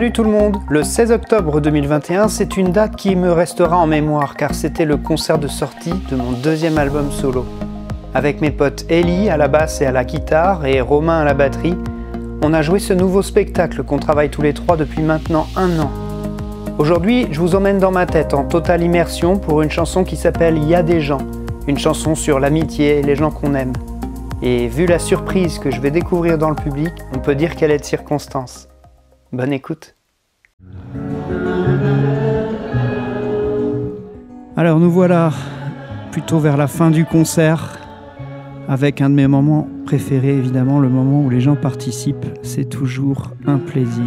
Salut tout le monde! Le 16 octobre 2021, c'est une date qui me restera en mémoire car c'était le concert de sortie de mon deuxième album solo. Avec mes potes Ellie à la basse et à la guitare et Romain à la batterie, on a joué ce nouveau spectacle qu'on travaille tous les trois depuis maintenant un an. Aujourd'hui, je vous emmène dans ma tête en totale immersion pour une chanson qui s'appelle « Y'a des gens », une chanson sur l'amitié et les gens qu'on aime. Et vu la surprise que je vais découvrir dans le public, on peut dire qu'elle est de circonstance. Bonne écoute. Alors nous voilà plutôt vers la fin du concert, avec un de mes moments préférés évidemment, le moment où les gens participent, c'est toujours un plaisir.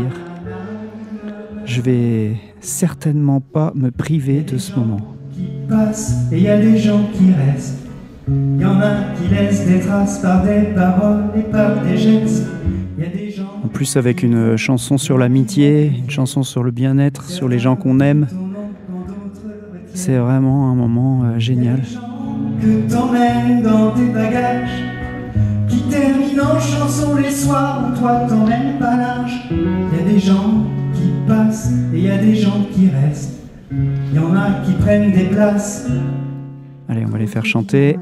Je vais certainement pas me priver de ce moment. Qui passent et il y a les gens qui restent. Il y en a qui laissent des traces par des paroles et par des gestes. En plus avec une chanson sur l'amitié, une chanson sur le bien-être, sur les gens qu'on aime. C'est vraiment un moment génial. Que t'emmènes dans tes bagages, qui terminent en chanson les soirs où toi t'emmènes pas large. Il y a des gens qui passent et il y a des gens qui restent. Il y en a qui prennent des places. Allez, on va les faire chanter.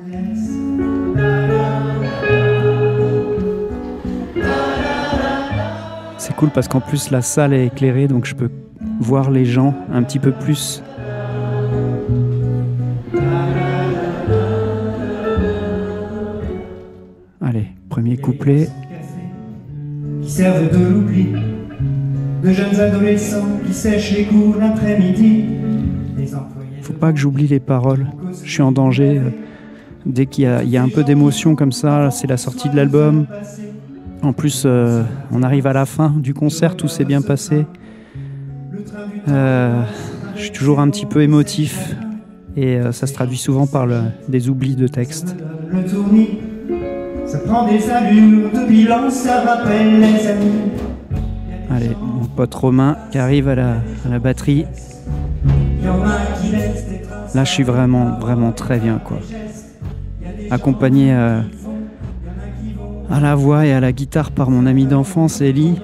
C'est cool parce qu'en plus la salle est éclairée, donc je peux voir les gens un petit peu plus. Allez, premier couplet. Qui servent de l'oubli, de jeunes adolescents qui sèchent les cours l'après-midi. Faut pas que j'oublie les paroles, je suis en danger. Dès qu'il y a un peu d'émotion comme ça, c'est la sortie de l'album. En plus, on arrive à la fin du concert, tout s'est bien passé. Je suis toujours un petit peu émotif et ça se traduit souvent par des oublis de texte. Le tournis, ça prend des allures de bilan, ça rappelle les amis. Allez, mon pote Romain qui arrive à la batterie. Là, je suis vraiment, vraiment très bien, quoi. Accompagné à la voix et à la guitare par mon ami d'enfance, Ellie,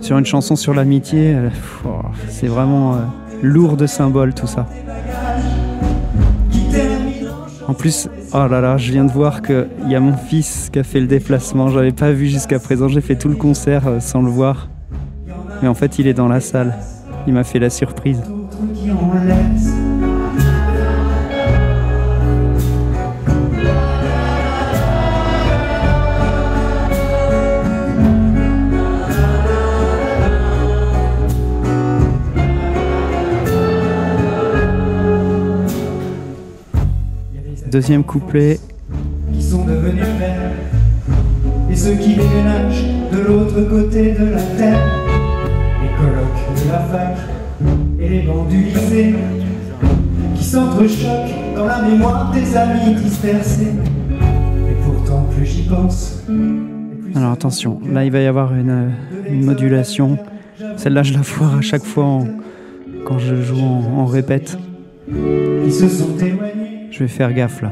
sur une chanson sur l'amitié. C'est vraiment lourd de symboles tout ça. En plus, oh là là, je viens de voir qu'il y a mon fils qui a fait le déplacement. Je n'avais pas vu jusqu'à présent, j'ai fait tout le concert sans le voir. Mais en fait, il est dans la salle. Il m'a fait la surprise. Deuxième couplet. Qui sont devenus pères et ceux qui déménagent de l'autre côté de la terre, les colocs de la fac et les bancs du lycée qui s'entrechoquent dans la mémoire des amis dispersés. Et pourtant plus j'y pense. Alors attention, là il va y avoir une modulation. Celle-là je la foire à chaque fois quand je joue en répète. Ils se sont éloignés. Je vais faire gaffe là.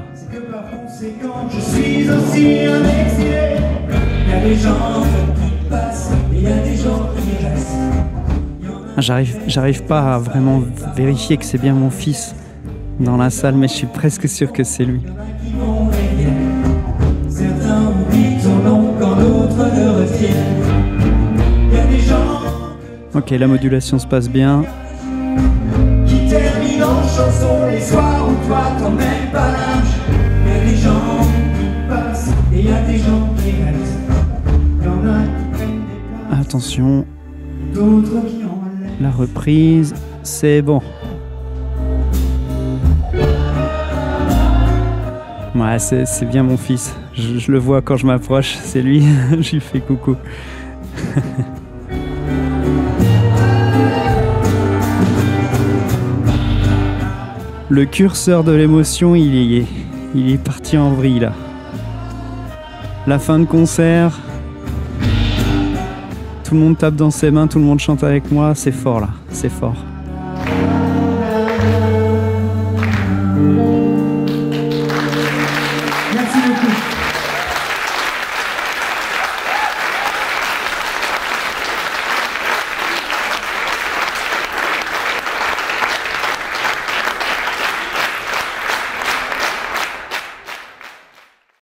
J'arrive pas à vraiment vérifier que c'est bien mon fils dans la salle, mais je suis presque sûr que c'est lui. Ok, la modulation se passe bien. Attention, la reprise, c'est bon. Ouais, c'est bien mon fils. Je le vois quand je m'approche, c'est lui. Je lui fais coucou. Le curseur de l'émotion, il y est. Il est parti en vrille, là. La fin de concert. Tout le monde tape dans ses mains, tout le monde chante avec moi. C'est fort, là. C'est fort.